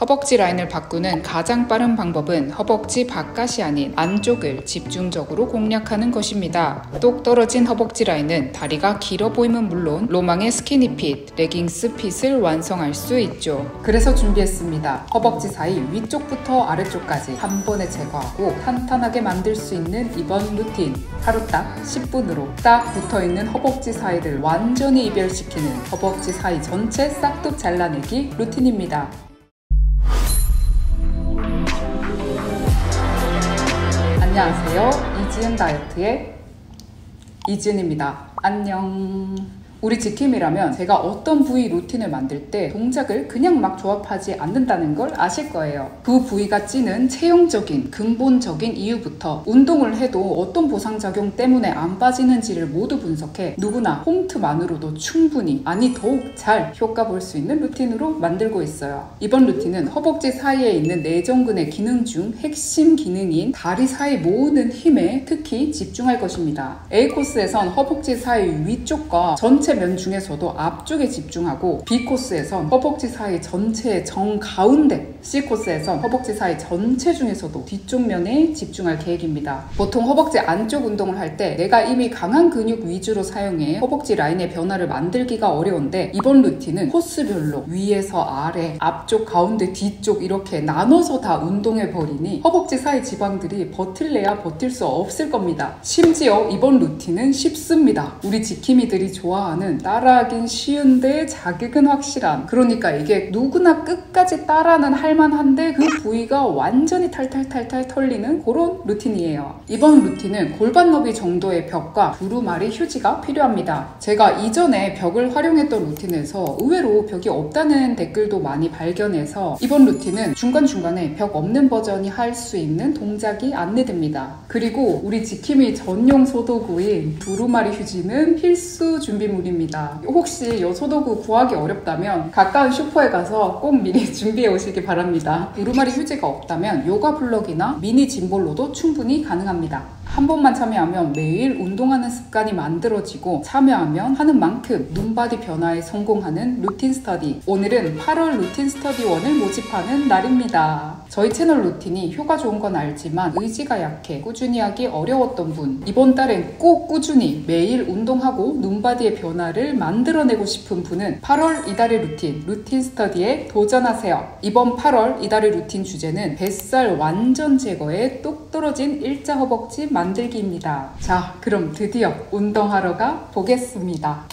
허벅지 라인을 바꾸는 가장 빠른 방법은 허벅지 바깥이 아닌 안쪽을 집중적으로 공략하는 것입니다. 똑 떨어진 허벅지 라인은 다리가 길어 보이면 물론 로망의 스키니핏, 레깅스 핏을 완성할 수 있죠. 그래서 준비했습니다. 허벅지 사이 위쪽부터 아래쪽까지 한 번에 제거하고 탄탄하게 만들 수 있는 이번 루틴. 하루 딱 10분으로 딱 붙어있는 허벅지 사이를 완전히 이별시키는 허벅지 사이 전체 싹둑 잘라내기 루틴입니다. 안녕하세요. 이지은 다이어트의 이지은입니다. 안녕. 우리 지킴이라면 제가 어떤 부위 루틴을 만들 때 동작을 그냥 막 조합하지 않는다는 걸 아실 거예요. 그 부위가 찌는 체형적인 근본적인 이유부터 운동을 해도 어떤 보상작용 때문에 안 빠지는지를 모두 분석해 누구나 홈트만으로도 충분히, 아니 더욱 잘 효과 볼 수 있는 루틴으로 만들고 있어요. 이번 루틴은 허벅지 사이에 있는 내전근의 기능 중 핵심 기능인 다리 사이 모으는 힘에 특히 집중할 것입니다. A코스에선 허벅지 사이 위쪽과 전체 면 중에서도 앞쪽에 집중하고, B코스에선 허벅지 사이 전체의 정가운데, C코스에선 허벅지 사이 전체 중에서도 뒤쪽 면에 집중할 계획입니다. 보통 허벅지 안쪽 운동을 할 때 내가 이미 강한 근육 위주로 사용해 허벅지 라인의 변화를 만들기가 어려운데, 이번 루틴은 코스별로 위에서 아래, 앞쪽, 가운데, 뒤쪽 이렇게 나눠서 다 운동해버리니 허벅지 사이 지방들이 버틸래야 버틸 수 없을 겁니다. 심지어 이번 루틴은 쉽습니다. 우리 지킴이들이 좋아하는, 따라하긴 쉬운데 자극은 확실한, 그러니까 이게 누구나 끝까지 따라는 할만한데 그 부위가 완전히 탈탈탈탈 털리는 그런 루틴이에요. 이번 루틴은 골반 너비 정도의 벽과 두루마리 휴지가 필요합니다. 제가 이전에 벽을 활용했던 루틴에서 의외로 벽이 없다는 댓글도 많이 발견해서 이번 루틴은 중간중간에 벽 없는 버전이 할 수 있는 동작이 안내됩니다. 그리고 우리 지킴이 전용 소도구인 두루마리 휴지는 필수 준비물입니다. 혹시 이 소도구 구하기 어렵다면 가까운 슈퍼에 가서 꼭 미리 준비해 오시기 바랍니다. 두루마리 휴지가 없다면 요가 블럭이나 미니 짐볼로도 충분히 가능합니다. 한 번만 참여하면 매일 운동하는 습관이 만들어지고, 참여하면 하는 만큼 눈바디 변화에 성공하는 루틴 스터디. 오늘은 8월 루틴 스터디원을 모집하는 날입니다. 저희 채널 루틴이 효과 좋은 건 알지만 의지가 약해 꾸준히 하기 어려웠던 분, 이번 달엔 꼭 꾸준히 매일 운동하고 눈바디의 변화를 만들어내고 싶은 분은 8월 이달의 루틴 스터디에 도전하세요. 이번 8월 이달의 루틴 주제는 뱃살 완전 제거에 똑 떨어진 일자 허벅지 만들기입니다. 자, 그럼 드디어 운동하러 가 보겠습니다.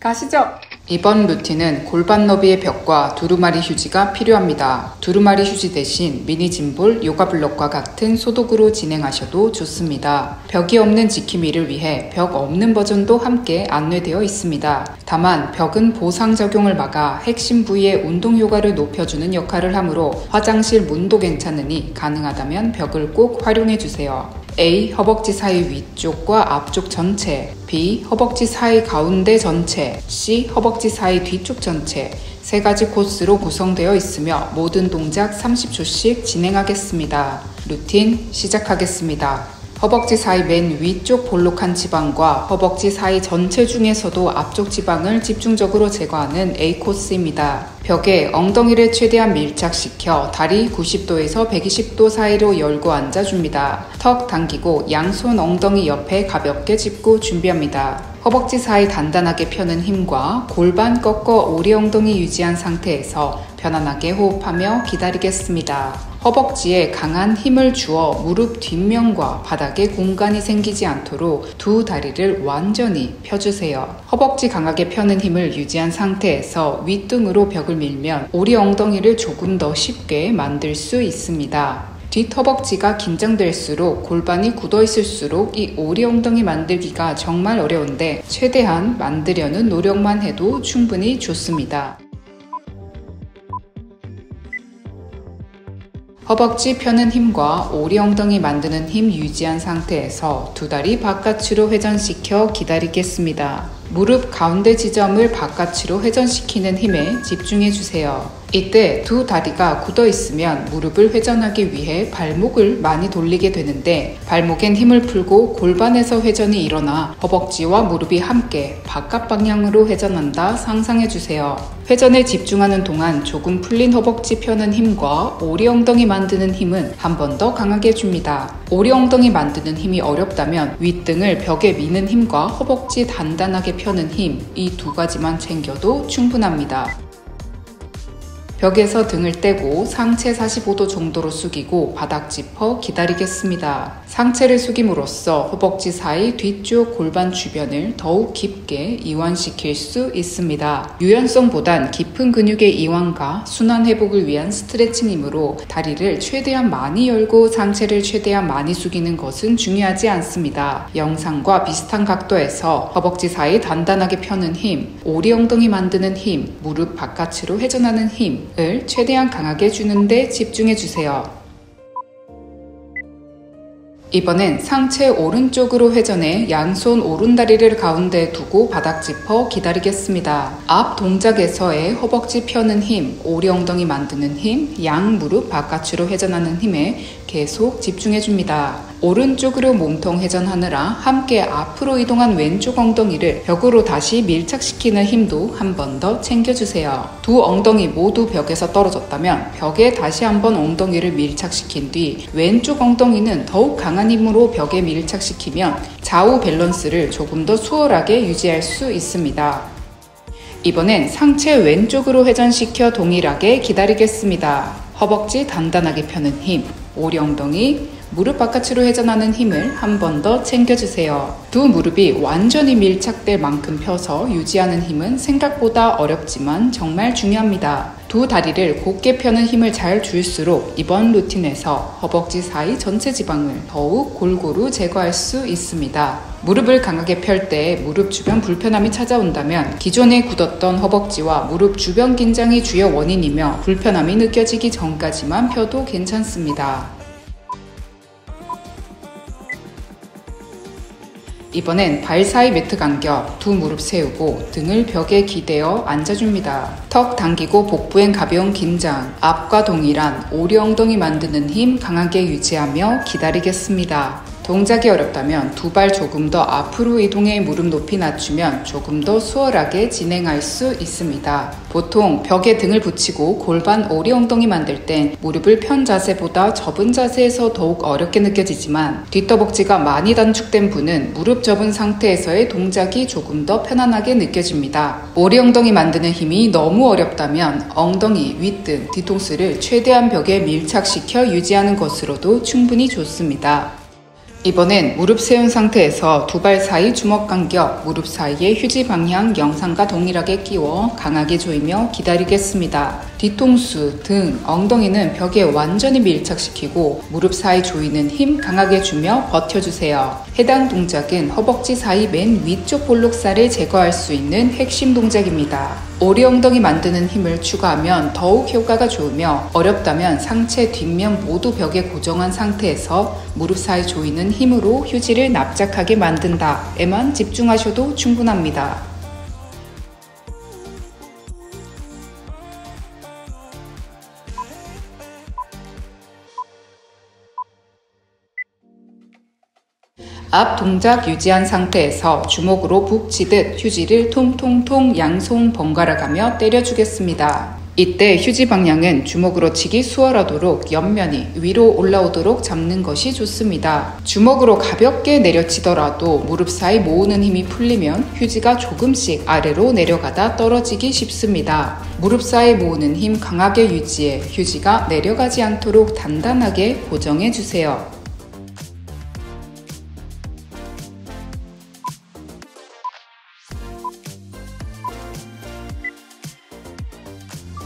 가시죠! 이번 루틴은 골반 너비의 벽과 두루마리 휴지가 필요합니다. 두루마리 휴지 대신 미니 짐볼, 요가 블럭과 같은 소독으로 진행하셔도 좋습니다. 벽이 없는 지킴이를 위해 벽 없는 버전도 함께 안내되어 있습니다. 다만 벽은 보상 작용을 막아 핵심 부위의 운동 효과를 높여주는 역할을 하므로 화장실 문도 괜찮으니 가능하다면 벽을 꼭 활용해주세요. A. 허벅지 사이 위쪽과 앞쪽 전체, B. 허벅지 사이 가운데 전체, C. 허벅지 사이 뒤쪽 전체, 세 가지 코스로 구성되어 있으며 모든 동작 30초씩 진행하겠습니다. 루틴 시작하겠습니다. 허벅지 사이 맨 위쪽 볼록한 지방과 허벅지 사이 전체 중에서도 앞쪽 지방을 집중적으로 제거하는 A코스입니다. 벽에 엉덩이를 최대한 밀착시켜 다리 90도에서 120도 사이로 열고 앉아줍니다. 턱 당기고 양손 엉덩이 옆에 가볍게 짚고 준비합니다. 허벅지 사이 단단하게 펴는 힘과 골반 꺾어 오리 엉덩이 유지한 상태에서 편안하게 호흡하며 기다리겠습니다. 허벅지에 강한 힘을 주어 무릎 뒷면과 바닥에 공간이 생기지 않도록 두 다리를 완전히 펴주세요. 허벅지 강하게 펴는 힘을 유지한 상태에서 윗등으로 벽을 밀면 오리 엉덩이를 조금 더 쉽게 만들 수 있습니다. 뒷허벅지가 긴장될수록 골반이 굳어있을수록 이 오리 엉덩이 만들기가 정말 어려운데 최대한 만들려는 노력만 해도 충분히 좋습니다. 허벅지 펴는 힘과 오리 엉덩이 만드는 힘 유지한 상태에서 두 다리 바깥으로 회전시켜 기다리겠습니다. 무릎 가운데 지점을 바깥으로 회전시키는 힘에 집중해주세요. 이때 두 다리가 굳어 있으면 무릎을 회전하기 위해 발목을 많이 돌리게 되는데, 발목엔 힘을 풀고 골반에서 회전이 일어나 허벅지와 무릎이 함께 바깥 방향으로 회전한다 상상해주세요. 회전에 집중하는 동안 조금 풀린 허벅지 펴는 힘과 오리 엉덩이 만드는 힘은 한 번 더 강하게 해줍니다. 오리 엉덩이 만드는 힘이 어렵다면 윗등을 벽에 미는 힘과 허벅지 단단하게 펴는 힘, 이 두 가지만 챙겨도 충분합니다. 벽에서 등을 떼고 상체 45도 정도로 숙이고 바닥 짚어 기다리겠습니다. 상체를 숙임으로써 허벅지 사이 뒤쪽 골반 주변을 더욱 깊게 이완시킬 수 있습니다. 유연성보단 깊은 근육의 이완과 순환 회복을 위한 스트레칭이므로 다리를 최대한 많이 열고 상체를 최대한 많이 숙이는 것은 중요하지 않습니다. 영상과 비슷한 각도에서 허벅지 사이 단단하게 펴는 힘, 오리 엉덩이 만드는 힘, 무릎 바깥으로 회전하는 힘, 을 최대한 강하게 주는 데 집중해 주세요. 이번엔 상체 오른쪽으로 회전해 양손 오른다리를 가운데 두고 바닥 짚어 기다리겠습니다. 앞 동작에서의 허벅지 펴는 힘, 오리 엉덩이 만드는 힘, 양 무릎 바깥으로 회전하는 힘에 계속 집중해줍니다. 오른쪽으로 몸통 회전하느라 함께 앞으로 이동한 왼쪽 엉덩이를 벽으로 다시 밀착시키는 힘도 한 번 더 챙겨주세요. 두 엉덩이 모두 벽에서 떨어졌다면 벽에 다시 한번 엉덩이를 밀착시킨 뒤 왼쪽 엉덩이는 더욱 강한 힘으로 벽에 밀착시키면 좌우 밸런스를 조금 더 수월하게 유지할 수 있습니다. 이번엔 상체 왼쪽으로 회전시켜 동일하게 기다리겠습니다. 허벅지 단단하게 펴는 힘, 오리 엉덩이, 무릎 바깥으로 회전하는 힘을 한 번 더 챙겨주세요. 두 무릎이 완전히 밀착될 만큼 펴서 유지하는 힘은 생각보다 어렵지만 정말 중요합니다. 두 다리를 곧게 펴는 힘을 잘 줄수록 이번 루틴에서 허벅지 사이 전체 지방을 더욱 골고루 제거할 수 있습니다. 무릎을 강하게 펼 때 무릎 주변 불편함이 찾아온다면 기존에 굳었던 허벅지와 무릎 주변 긴장이 주요 원인이며 불편함이 느껴지기 전까지만 펴도 괜찮습니다. 이번엔 발 사이 매트 간격, 두 무릎 세우고 등을 벽에 기대어 앉아줍니다. 턱 당기고 복부엔 가벼운 긴장, 앞과 동일한 오리 엉덩이 만드는 힘 강하게 유지하며 기다리겠습니다. 동작이 어렵다면 두 발 조금 더 앞으로 이동해 무릎 높이 낮추면 조금 더 수월하게 진행할 수 있습니다. 보통 벽에 등을 붙이고 골반 오리 엉덩이 만들 땐 무릎을 편 자세보다 접은 자세에서 더욱 어렵게 느껴지지만, 뒷더벅지가 많이 단축된 분은 무릎 접은 상태에서의 동작이 조금 더 편안하게 느껴집니다. 오리 엉덩이 만드는 힘이 너무 어렵다면 엉덩이, 윗등, 뒤통수를 최대한 벽에 밀착시켜 유지하는 것으로도 충분히 좋습니다. 이번엔 무릎 세운 상태에서 두 발 사이 주먹 간격, 무릎 사이의 휴지 방향 영상과 동일하게 끼워 강하게 조이며 기다리겠습니다. 뒤통수, 등, 엉덩이는 벽에 완전히 밀착시키고 무릎 사이 조이는 힘 강하게 주며 버텨주세요. 해당 동작은 허벅지 사이 맨 위쪽 볼록살을 제거할 수 있는 핵심 동작입니다. 오리 엉덩이 만드는 힘을 추가하면 더욱 효과가 좋으며, 어렵다면 상체 뒷면 모두 벽에 고정한 상태에서 무릎 사이 조이는 힘으로 휴지를 납작하게 만든다 에만 집중하셔도 충분합니다. 앞 동작 유지한 상태에서 주먹으로 북 치듯 휴지를 통통통 양손 번갈아 가며 때려주겠습니다. 이때 휴지 방향은 주먹으로 치기 수월하도록 옆면이 위로 올라오도록 잡는 것이 좋습니다. 주먹으로 가볍게 내려치더라도 무릎 사이 모으는 힘이 풀리면 휴지가 조금씩 아래로 내려가다 떨어지기 쉽습니다. 무릎 사이 모으는 힘 강하게 유지해 휴지가 내려가지 않도록 단단하게 고정해주세요.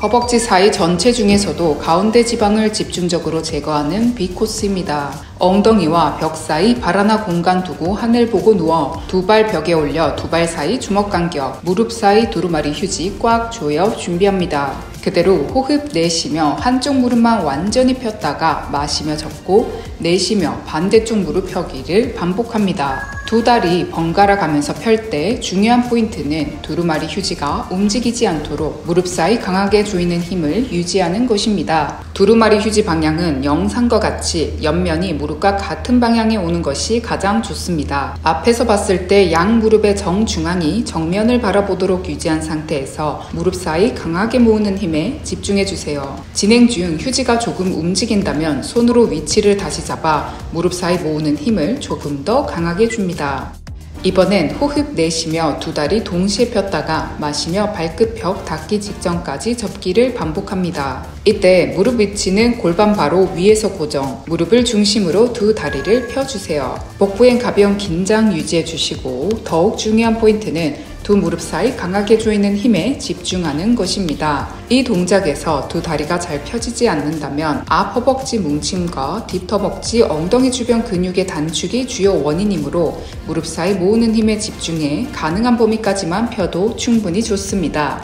허벅지 사이 전체 중에서도 가운데 지방을 집중적으로 제거하는 B코스입니다. 엉덩이와 벽 사이 발 하나 공간 두고 하늘 보고 누워 두 발 벽에 올려 두 발 사이 주먹 간격, 무릎 사이 두루마리 휴지 꽉 조여 준비합니다. 그대로 호흡 내쉬며 한쪽 무릎만 완전히 폈다가 마시며 접고 내쉬며 반대쪽 무릎 펴기를 반복합니다. 두 다리 번갈아 가면서 펼 때 중요한 포인트는 두루마리 휴지가 움직이지 않도록 무릎 사이 강하게 조이는 힘을 유지하는 것입니다. 두루마리 휴지 방향은 영상과 같이 옆면이 무릎과 같은 방향에 오는 것이 가장 좋습니다. 앞에서 봤을 때 양 무릎의 정중앙이 정면을 바라보도록 유지한 상태에서 무릎 사이 강하게 모으는 힘에 집중해주세요. 진행 중 휴지가 조금 움직인다면 손으로 위치를 다시 잡아 무릎 사이 모으는 힘을 조금 더 강하게 줍니다. 이번엔 호흡 내쉬며 두 다리 동시에 폈다가 마시며 발끝 벽 닿기 직전까지 접기를 반복합니다. 이때 무릎 위치는 골반 바로 위에서 고정, 무릎을 중심으로 두 다리를 펴주세요. 복부엔 가벼운 긴장 유지해주시고 더욱 중요한 포인트는 두 무릎 사이 강하게 조이는 힘에 집중하는 것입니다. 이 동작에서 두 다리가 잘 펴지지 않는다면 앞 허벅지 뭉침과 뒷 허벅지 엉덩이 주변 근육의 단축이 주요 원인이므로 무릎 사이 모으는 힘에 집중해 가능한 범위까지만 펴도 충분히 좋습니다.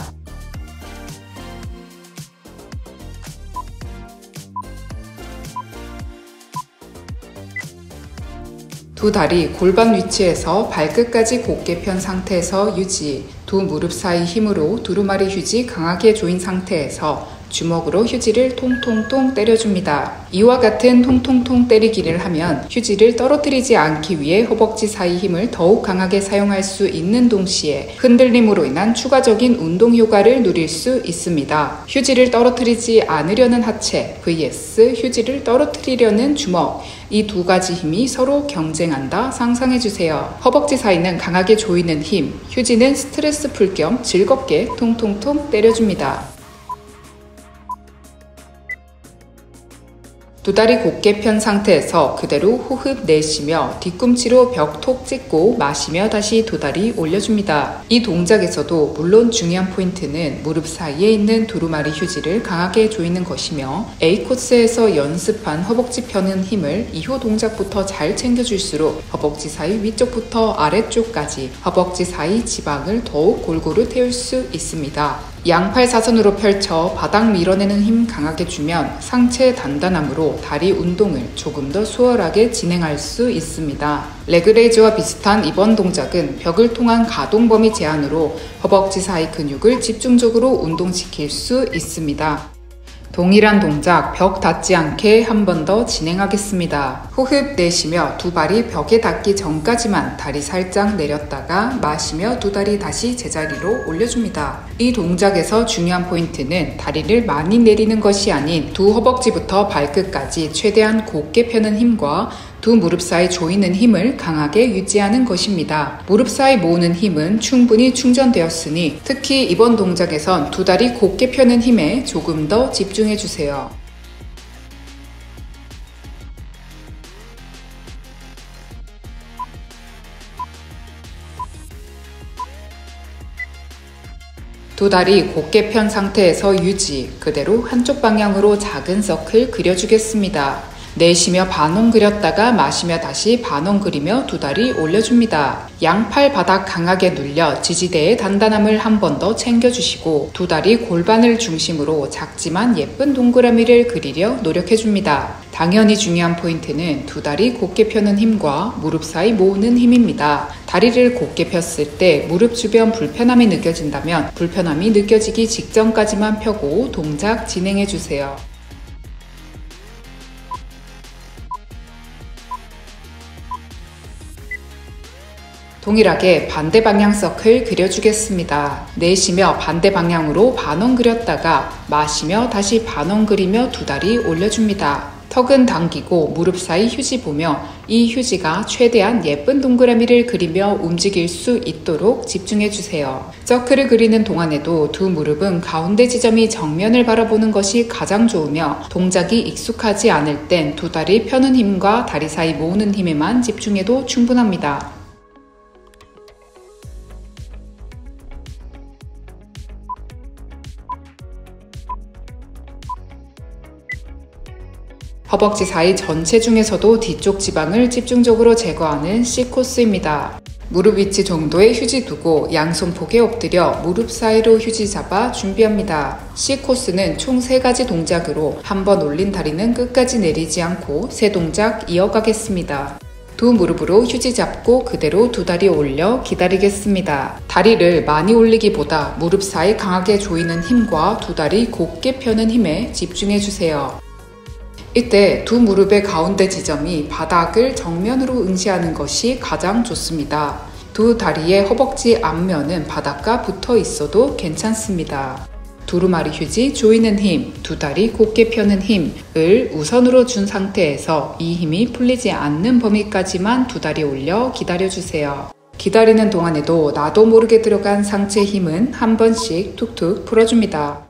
두 다리 골반 위치에서 발끝까지 곧게 편 상태에서 유지, 두 무릎 사이 힘으로 두루마리 휴지 강하게 조인 상태에서 주먹으로 휴지를 통통통 때려줍니다. 이와 같은 통통통 때리기를 하면 휴지를 떨어뜨리지 않기 위해 허벅지 사이 힘을 더욱 강하게 사용할 수 있는 동시에 흔들림으로 인한 추가적인 운동 효과를 누릴 수 있습니다. 휴지를 떨어뜨리지 않으려는 하체 vs 휴지를 떨어뜨리려는 주먹, 이 두 가지 힘이 서로 경쟁한다 상상해주세요. 허벅지 사이는 강하게 조이는 힘, 휴지는 스트레스 풀 겸 즐겁게 통통통 때려줍니다. 두 다리 곧게 편 상태에서 그대로 호흡 내쉬며 뒤꿈치로 벽 톡 찍고 마시며 다시 두 다리 올려줍니다. 이 동작에서도 물론 중요한 포인트는 무릎 사이에 있는 두루마리 휴지를 강하게 조이는 것이며 A코스에서 연습한 허벅지 펴는 힘을 2호 동작부터 잘 챙겨줄수록 허벅지 사이 위쪽부터 아래쪽까지 허벅지 사이 지방을 더욱 골고루 태울 수 있습니다. 양팔 사선으로 펼쳐 바닥 밀어내는 힘 강하게 주면 상체 단단함으로 다리 운동을 조금 더 수월하게 진행할 수 있습니다. 레그레이즈와 비슷한 이번 동작은 벽을 통한 가동 범위 제한으로 허벅지 사이 근육을 집중적으로 운동시킬 수 있습니다. 동일한 동작 벽 닿지 않게 한 번 더 진행하겠습니다. 호흡 내쉬며 두 발이 벽에 닿기 전까지만 다리 살짝 내렸다가 마시며 두 다리 다시 제자리로 올려줍니다. 이 동작에서 중요한 포인트는 다리를 많이 내리는 것이 아닌 두 허벅지부터 발끝까지 최대한 곧게 펴는 힘과 두 무릎 사이 조이는 힘을 강하게 유지하는 것입니다. 무릎 사이 모으는 힘은 충분히 충전되었으니 특히 이번 동작에선 두 다리 곧게 펴는 힘에 조금 더 집중해주세요. 두 다리 곧게 편 상태에서 유지, 그대로 한쪽 방향으로 작은 서클 그려주겠습니다. 내쉬며 반원 그렸다가 마시며 다시 반원 그리며 두 다리 올려줍니다. 양팔 바닥 강하게 눌려 지지대의 단단함을 한 번 더 챙겨주시고 두 다리 골반을 중심으로 작지만 예쁜 동그라미를 그리려 노력해줍니다. 당연히 중요한 포인트는 두 다리 곧게 펴는 힘과 무릎 사이 모으는 힘입니다. 다리를 곧게 폈을 때 무릎 주변 불편함이 느껴진다면 불편함이 느껴지기 직전까지만 펴고 동작 진행해주세요. 동일하게 반대 방향 서클 그려주겠습니다. 내쉬며 반대 방향으로 반원 그렸다가 마시며 다시 반원 그리며 두 다리 올려줍니다. 턱은 당기고 무릎 사이 휴지 보며 이 휴지가 최대한 예쁜 동그라미를 그리며 움직일 수 있도록 집중해주세요. 서클을 그리는 동안에도 두 무릎은 가운데 지점이 정면을 바라보는 것이 가장 좋으며 동작이 익숙하지 않을 땐 두 다리 펴는 힘과 다리 사이 모으는 힘에만 집중해도 충분합니다. 허벅지 사이 전체 중에서도 뒤쪽 지방을 집중적으로 제거하는 C코스입니다. 무릎 위치 정도에 휴지 두고 양손 폭에 엎드려 무릎 사이로 휴지 잡아 준비합니다. C코스는 총 3가지 동작으로 한번 올린 다리는 끝까지 내리지 않고 3동작 이어가겠습니다. 두 무릎으로 휴지 잡고 그대로 두 다리 올려 기다리겠습니다. 다리를 많이 올리기보다 무릎 사이 강하게 조이는 힘과 두 다리 곧게 펴는 힘에 집중해주세요. 이때 두 무릎의 가운데 지점이 바닥을 정면으로 응시하는 것이 가장 좋습니다. 두 다리의 허벅지 앞면은 바닥과 붙어 있어도 괜찮습니다. 두루마리 휴지 조이는 힘, 두 다리 곧게 펴는 힘을 우선으로 준 상태에서 이 힘이 풀리지 않는 범위까지만 두 다리 올려 기다려주세요. 기다리는 동안에도 나도 모르게 들어간 상체 힘은 한 번씩 툭툭 풀어줍니다.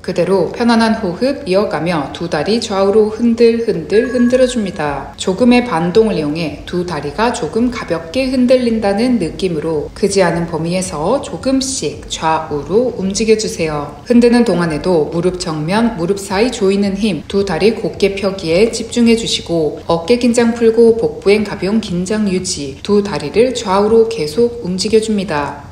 그대로 편안한 호흡 이어가며 두 다리 좌우로 흔들흔들 흔들어줍니다. 조금의 반동을 이용해 두 다리가 조금 가볍게 흔들린다는 느낌으로 크지 않은 범위에서 조금씩 좌우로 움직여주세요. 흔드는 동안에도 무릎 정면, 무릎 사이 조이는 힘, 두 다리 곧게 펴기에 집중해주시고 어깨 긴장 풀고 복부엔 가벼운 긴장 유지, 두 다리를 좌우로 계속 움직여줍니다.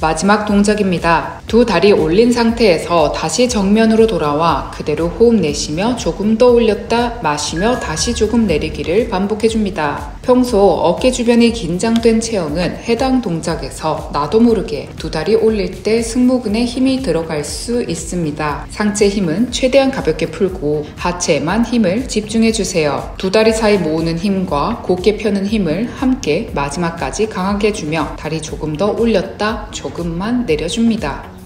마지막 동작입니다. 두 다리 올린 상태에서 다시 정면으로 돌아와 그대로 호흡 내쉬며 조금 더 올렸다 마시며 다시 조금 내리기를 반복해줍니다. 평소 어깨 주변이 긴장된 체형은 해당 동작에서 나도 모르게 두 다리 올릴 때 승모근에 힘이 들어갈 수 있습니다. 상체 힘은 최대한 가볍게 풀고 하체에만 힘을 집중해주세요. 두 다리 사이 모으는 힘과 곧게 펴는 힘을 함께 마지막까지 강하게 해주며 다리 조금 더 올렸다 조금만 내려줍니다.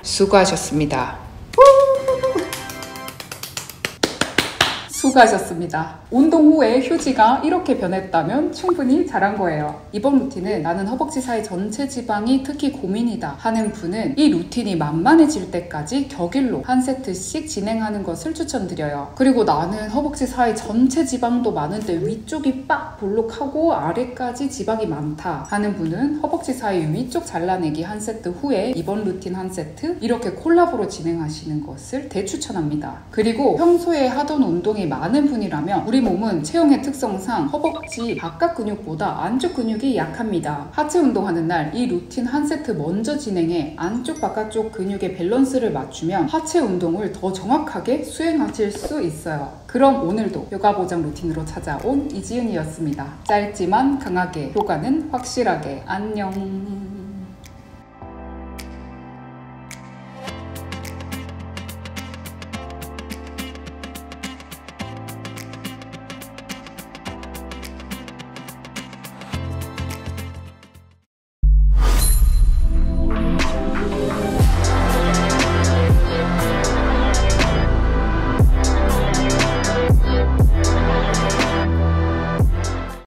수고하셨습니다. 수고하셨습니다. 운동 후에 휴지가 이렇게 변했다면 충분히 잘한 거예요. 이번 루틴은 나는 허벅지 사이 전체 지방이 특히 고민이다 하는 분은 이 루틴이 만만해질 때까지 격일로 한 세트씩 진행하는 것을 추천드려요. 그리고 나는 허벅지 사이 전체 지방도 많은데 위쪽이 빡 볼록하고 아래까지 지방이 많다 하는 분은 허벅지 사이 위쪽 잘라내기 한 세트 후에 이번 루틴 한 세트 이렇게 콜라보로 진행하시는 것을 대추천합니다. 그리고 평소에 하던 운동이 많은 분이라면 우리 몸은 체형의 특성상 허벅지 바깥 근육보다 안쪽 근육이 약합니다. 하체 운동하는 날 이 루틴 한 세트 먼저 진행해 안쪽 바깥쪽 근육의 밸런스를 맞추면 하체 운동을 더 정확하게 수행하실 수 있어요. 그럼 오늘도 요가 보장 루틴으로 찾아온 이지은이었습니다. 짧지만 강하게, 효과는 확실하게. 안녕.